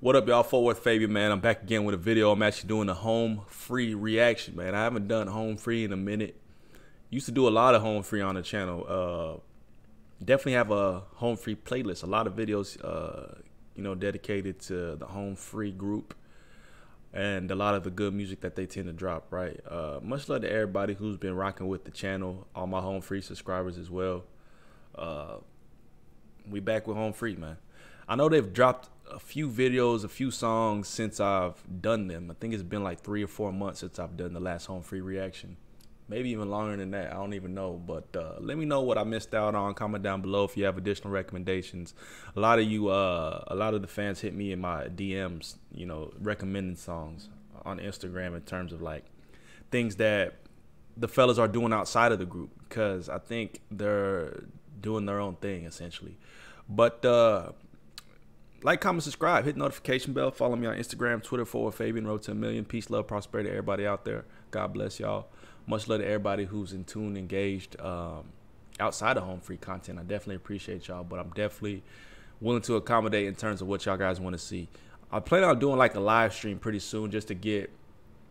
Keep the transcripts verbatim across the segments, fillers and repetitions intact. What up, y'all? Fort Worth Fabian, man. I'm back again with a video. I'm actually doing a Home Free reaction, man. I haven't done Home Free in a minute. Used to do a lot of Home Free on the channel. Uh, definitely have a Home Free playlist. A lot of videos, uh, you know, dedicated to the Home Free group and a lot of the good music that they tend to drop, right? Uh, much love to everybody who's been rocking with the channel. All my Home Free subscribers as well. Uh, we back with Home Free, man. I know they've dropped a few videos, a few songs since I've done them. I think it's been like three or four months since I've done the last Home Free reaction. Maybe even longer than that. I don't even know. But uh, let me know what I missed out on. Comment down below if you have additional recommendations. A lot of you, uh, a lot of the fans hit me in my D Ms, you know, recommending songs on Instagram in terms of like things that the fellas are doing outside of the group, because I think they're doing their own thing essentially. But uh, like, comment, subscribe, hit the notification bell. Follow me on Instagram, Twitter, Forward Fabian, Road to a Million. Peace, love, prosperity to everybody out there. God bless y'all. Much love to everybody who's in tune, engaged um, outside of Home Free content. I definitely appreciate y'all, but I'm definitely willing to accommodate in terms of what y'all guys want to see. I plan on doing like a live stream pretty soon just to get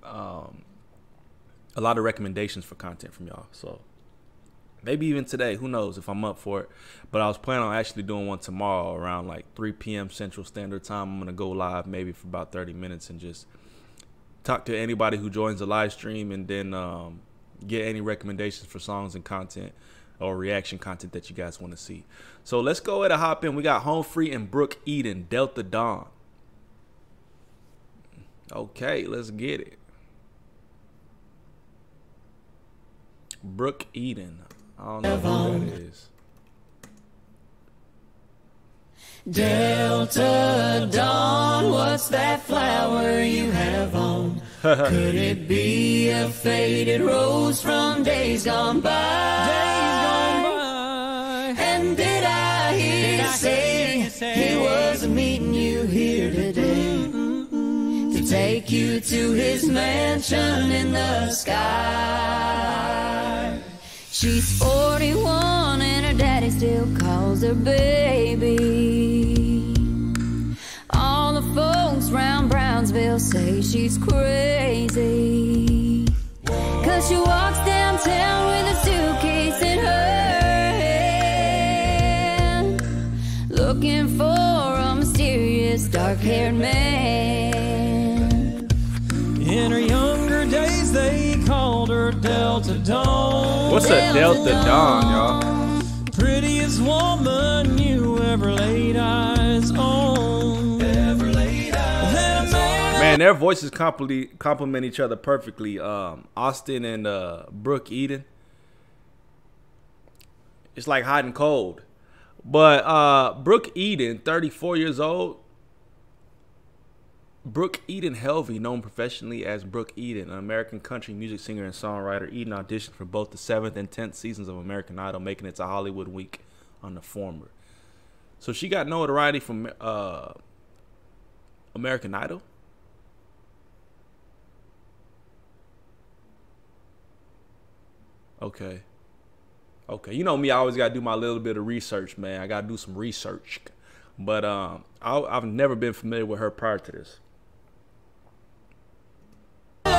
um, a lot of recommendations for content from y'all. So maybe even today, who knows if I'm up for it. But I was planning on actually doing one tomorrow around like three P M Central Standard Time. I'm going to go live maybe for about thirty minutes and just talk to anybody who joins the live stream, and then um, get any recommendations for songs and content or reaction content that you guys want to see. So let's go ahead and hop in. We got Home Free and Brooke Eden, Delta Dawn. Okay, let's get it. Brooke Eden. I don't know who that is. Delta Dawn, what's that flower you have on? Could it be a faded rose from days gone by? Days gone by. And did I hear you say, say he was meeting you here today, mm-hmm, to take you to his mansion in the sky? She's forty-one and her daddy still calls her baby. All the folks round Brownsville say she's crazy, cause she walks downtown with a suitcase in her hand, looking for a mysterious dark-haired man. In her younger days they called her Delta Dawn. What's a Delta Dawn, y'all? Prettiest woman you ever laid eyes on. Ever laid eyes on. Man, their voices compliment, compliment each other perfectly. Um, Austin and uh, Brooke Eden. It's like hot and cold. But uh, Brooke Eden, thirty-four years old. Brooke Eden Helvey, known professionally as Brooke Eden, an American country music singer and songwriter. Eden auditioned for both the seventh and tenth seasons of American Idol, making it to Hollywood Week on the former. So she got notoriety from uh, American Idol? Okay. Okay. You know me, I always got to do my little bit of research, man. I got to do some research. But um, I, I've never been familiar with her prior to this. In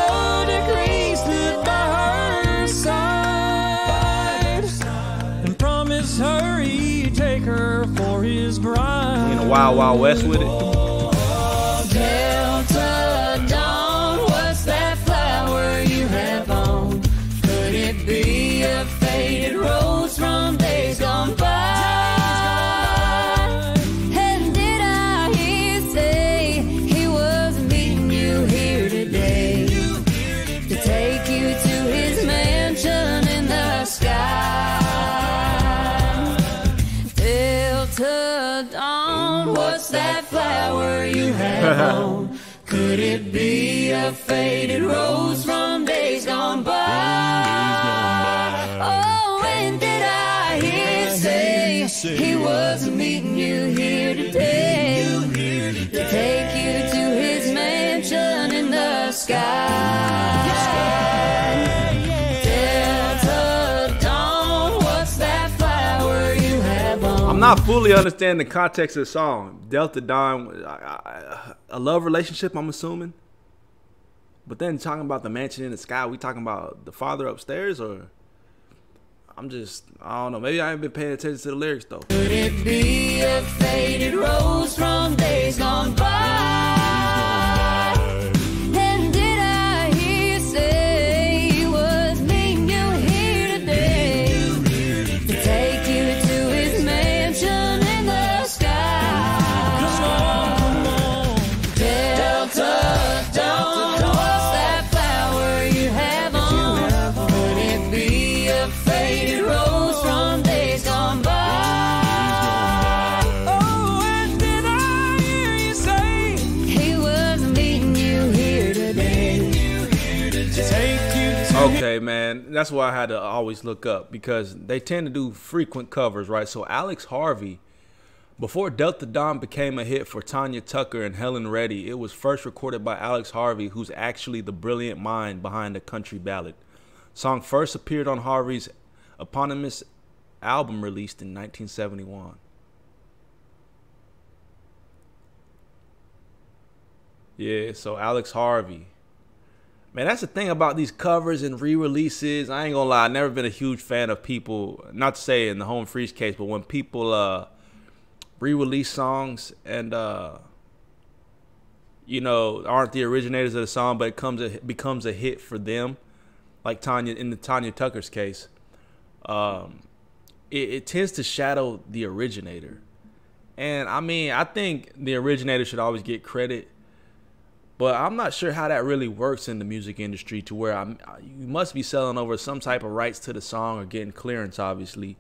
a Wild Wild West with it. Delta Dawn, what's that flower you have on? Could it be a faded rose from days gone by? And did I hear say he was meeting you here today, to take you to his mansion in the sky? What's that flower you have on? Could it be a faded rose from days gone by? Oh, and did I hear say he was meeting you here today, to take you to his mansion in the sky? I'm not fully understanding the context of the song. Delta Dawn, I, I, a love relationship, I'm assuming. But then talking about the mansion in the sky, we talking about the father upstairs, or I'm just, I don't know. Maybe I ain't been paying attention to the lyrics though. Could it be a faded rose from days gone by? And did I hear you say was meeting you here today to take you to his mansion in the sky? Come on, come on. Delta Dawn. Okay, man, that's why I had to always look up, because they tend to do frequent covers, right? So Alex Harvey, before Delta Dawn became a hit for Tanya Tucker and Helen Reddy, it was first recorded by Alex Harvey, who's actually the brilliant mind behind the country ballad. Song first appeared on Harvey's eponymous album released in nineteen seventy-one. Yeah, so Alex Harvey. Man, that's the thing about these covers and re-releases. I ain't gonna lie, I've never been a huge fan of people, not to say in the Home Free's case, but when people uh, re-release songs and, uh, you know, aren't the originators of the song, but it comes a, becomes a hit for them, like Tanya in the Tanya Tucker's case, um, it, it tends to shadow the originator. And, I mean, I think the originator should always get credit. But I'm not sure how that really works in the music industry, to where I'm, you must be selling over some type of rights to the song or getting clearance, obviously,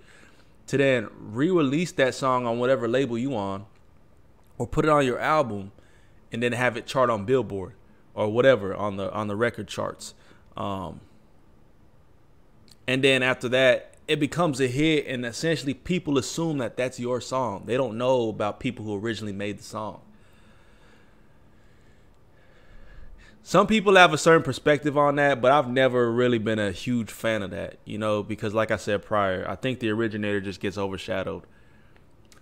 to then re-release that song on whatever label you on, or put it on your album and then have it chart on Billboard or whatever on the on the record charts. Um, and then after that, it becomes a hit, and essentially people assume that that's your song. They don't know about people who originally made the song. Some people have a certain perspective on that, but I've never really been a huge fan of that, you know, because like I said prior, I think the originator just gets overshadowed.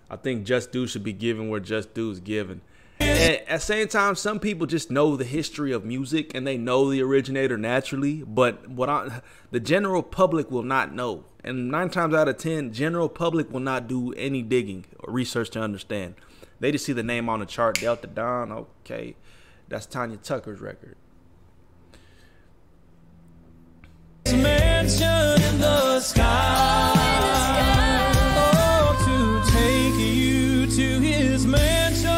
I think just due should be given where just due is given. And at the same time, some people just know the history of music and they know the originator naturally, but what I, the general public will not know. And nine times out of ten, general public will not do any digging or research to understand. They just see the name on the chart, Delta Dawn, okay. That's Tanya Tucker's record. Mansion in the sky. Oh, to take you to his mansion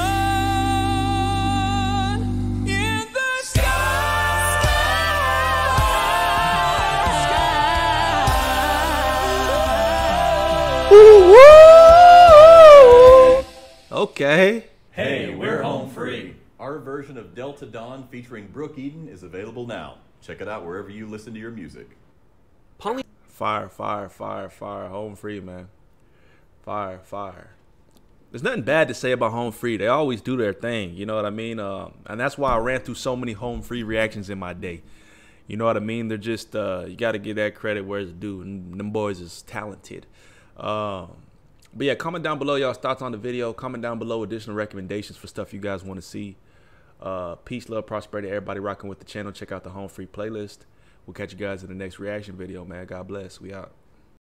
in the sky. Woo-woo! Okay. Hey, we're Home Free. Our version of Delta Dawn featuring Brooke Eden is available now. Check it out wherever you listen to your music. Poly fire, fire, fire, fire. Home Free, man. Fire, fire. There's nothing bad to say about Home Free. They always do their thing. You know what I mean? Uh, and that's why I ran through so many Home Free reactions in my day. You know what I mean? They're just, uh, you got to give that credit where it's due. And them boys is talented. Um. But yeah, comment down below y'all's thoughts on the video. Comment down below additional recommendations for stuff you guys want to see. Uh, peace, love, prosperity, everybody rocking with the channel. Check out the Home Free playlist. We'll catch you guys in the next reaction video, man. God bless. We out.